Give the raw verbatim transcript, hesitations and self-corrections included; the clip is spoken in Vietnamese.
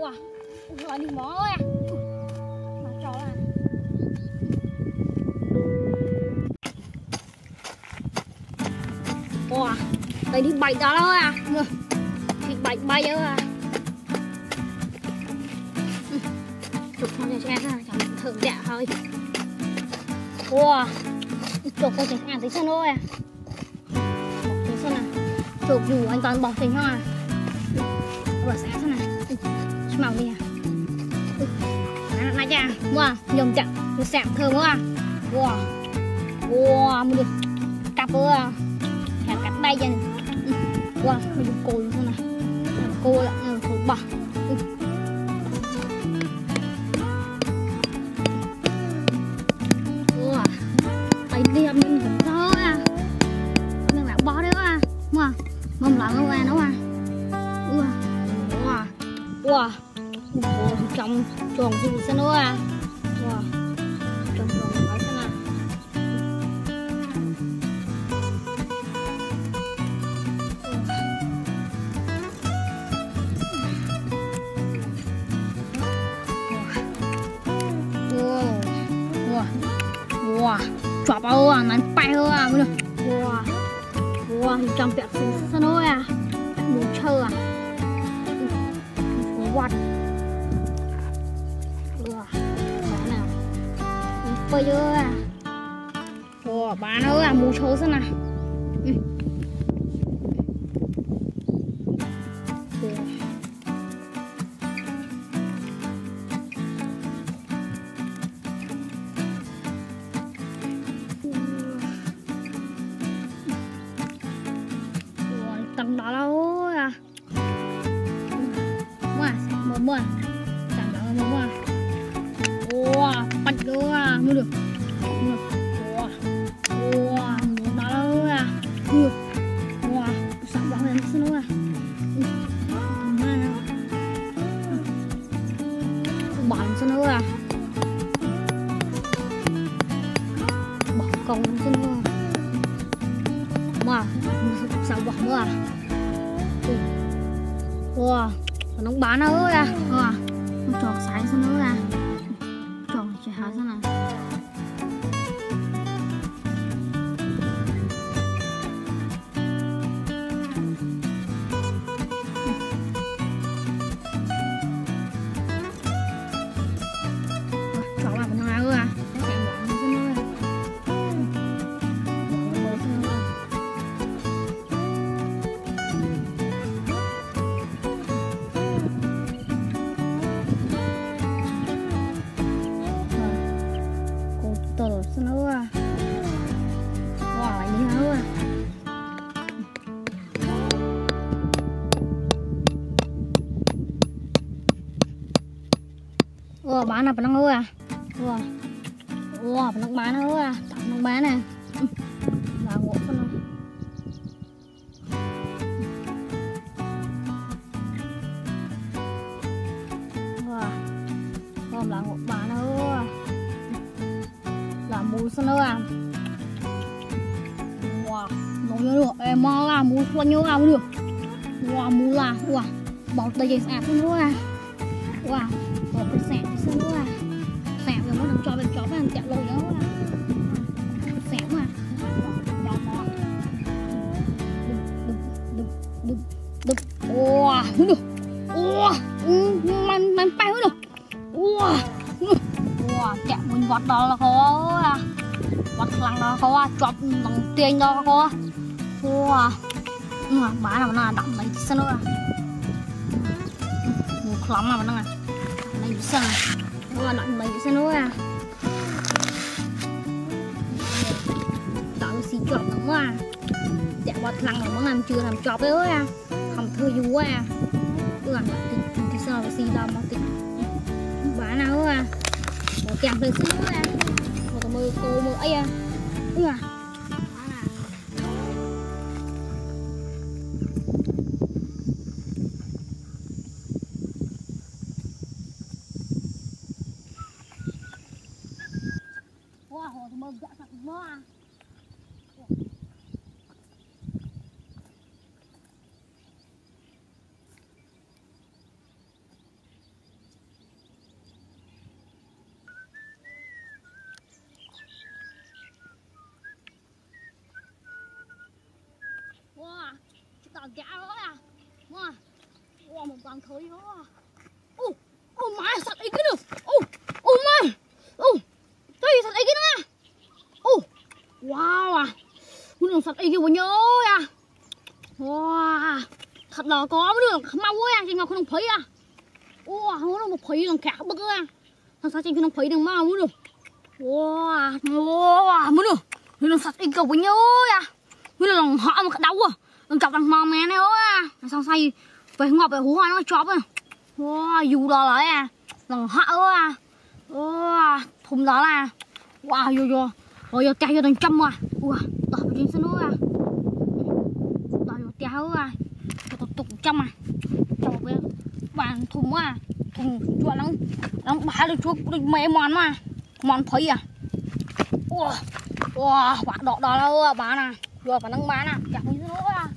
Wow, rồi đi mỏ ơi à. Mà trò à. Wow, đây đi bậy đó thôi à. Đi bậy bay đó à. Chụp con cho em thôi, chẳng thử dạ thôi. Wow, chụp con cho em thấy sao thôi à. Thấy sao nào. Chụp dù anh toàn bọc thành hoa. Bỏ sáng sao nào. Màu đi à. Nãy giờ mua nhôm chặt mua sạm thơm quá. Wow, wow, mua được cặp ơ, hàng cặp bay dần. Wow, mua được cối luôn này, cối là cối bạc. Wow, phải đẹp nhưng cũng thơ à, nhưng là bó đấy à, mua mâm lợn đâu à, đâu à. Wow, wow. Trong chuồng thì sao nữa à? Wow, trong chuồng nói sao nào? Wow, wow, wow, chọc ao à, nắn bay ao à, mới được. Wow, wow, trong bẹt thì sao nữa à? Mù chơ à? Quạt. Bây giờ à, ủa bán nữa à, mua số xem nào, ủa tầm đó đâu à, mua mua mua, tầm đó mua mua. Wow, bắt được à, mua được, mua được, wow, wow, mua đó đâu à, mua được, wow, sắm bao nhiêu thứ nữa à, bận thứ nữa à, bận công thứ nữa, wow, sắm bận nữa à, wow, nóng bán nữa à, wow, tròn sáng thứ nữa à. Hả sao nào? Chọn là con nào à? Ủa bán à, bán ơi à. Ủa Ủa bán bán ơi à. Bán bán à. Là ngộ phân à. Ủa không là ngộ bán ơi à. Là mù phân à. Ủa nó nhớ được. Ê mò là mù phân nhớ không được. Ủa mù là. Ủa bảo tay dây sạc phân à. Ủa một cái sẹo xưa nữa à, sẹo rồi mới làm cho bên chó bên chạy lùi nữa à, sẹo mà, đỏ mỏ, đục đục đục đục, wow, được, wow, mình mình bay hết được, wow, wow, chạy mình vọt đó là khó à, vọt lằng đó khó à, chọc lòng tiền đó khó, wow, mà bả nào nó đậm lấy xưa nữa à, một lắm mà nó à. Sao nó nặng mấy sao nó à tạo xì chọp nó quá dạ bọt lăng nó làm chưa làm chọp đấy à không thưa dù quá à cứ làm thì thì sao xì đau mà tịt bả nào à bỏ kèm lên xíu à một cái mưa cô mưa ấy à ừ à mơ dạ thật mơ à. toàn thối hóa. Oh, oh my, thật ấy cái được. Oh, oh my, oh, đây thật ấy cái nữa. Oh, wow à, muốn được thật ấy cái nhớ à. Wow, thật là có được, mau quá à, chị Ngọc không thấy à. Oh, muốn được một thấy lần khác bực à. Thật sao chị không thấy được mau muốn được. Wow, wow, muốn được, muốn được thật ấy cái nhớ à. Muốn được lòng họ mà đau à. Đừng chọc đằng mòn mẹ này hố à. Xong say về ngọc về hú hoa nó chóp à. Wow, dù đó lại à. Lòng hạ hố à. Wow, thùng đó là. Wow, dù dù. Rồi dù chạy cho đằng trăm à. Wow, tỏ vào trên sân hố à. Tỏ vào chạy hố à. Tỏ tục tục trăm à. Chọc vào bàn thùng à. Thùng chua lắm. Lắm bà được chua mẹ mòn mà. Mòn phấy à. Wow, wow, bà đỏ đỏ đâu à bà nè. Rồi bà nâng bà nè. Chọc như sân hố à.